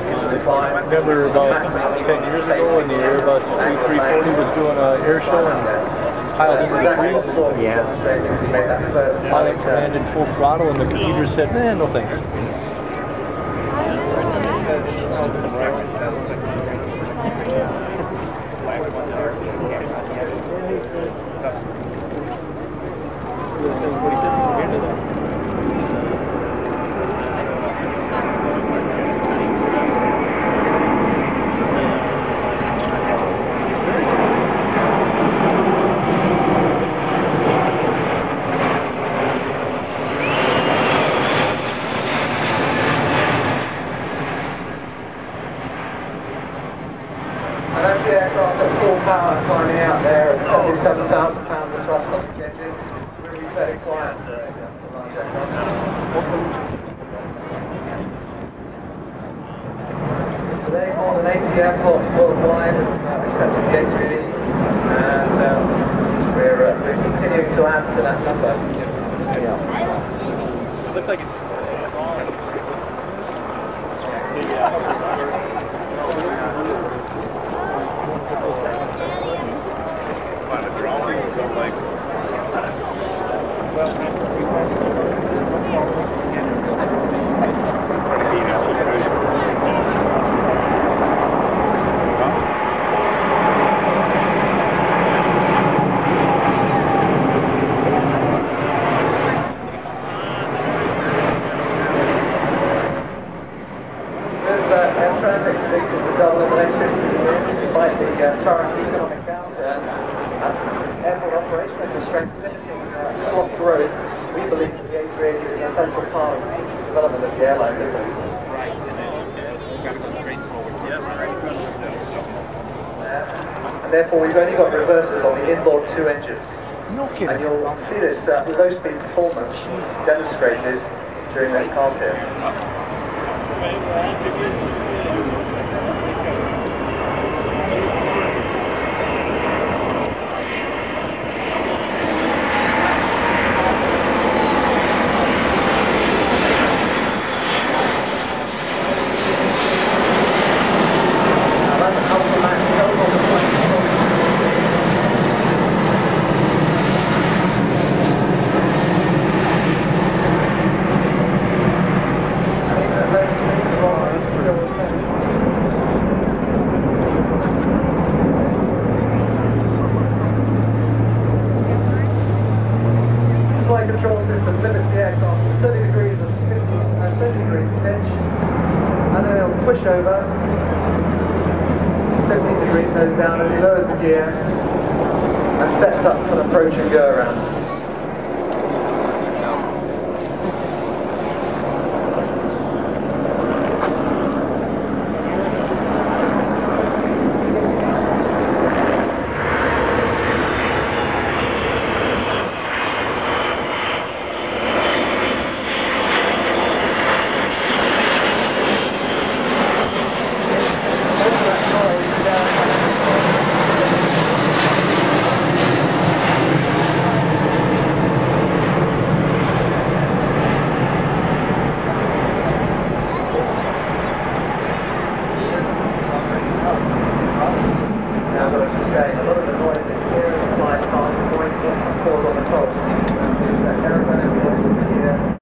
I remember about 10 years ago when the Airbus A380 was doing an air show and piled into the breeze. Yeah. The pilot commanded full throttle and the computer said, man, no thanks. The aircraft at full power climbing out there at 77,000 pounds of thrust on the engine. Really very quiet for a large aircraft. Today more than 80 airports worldwide have accepted K3D, and we're continuing to add to that number. Yeah. It looks like it's current economic downturn and airport operational constraints limiting soft growth, we believe that the A380 is an essential part of the development of the airline business. Right, and therefore we've only got reversers on the inboard two engines. And you'll see this low speed performance demonstrated during this class here. Push over, 15 degrees nose down as he lowers the gear and sets up for an approach and go around.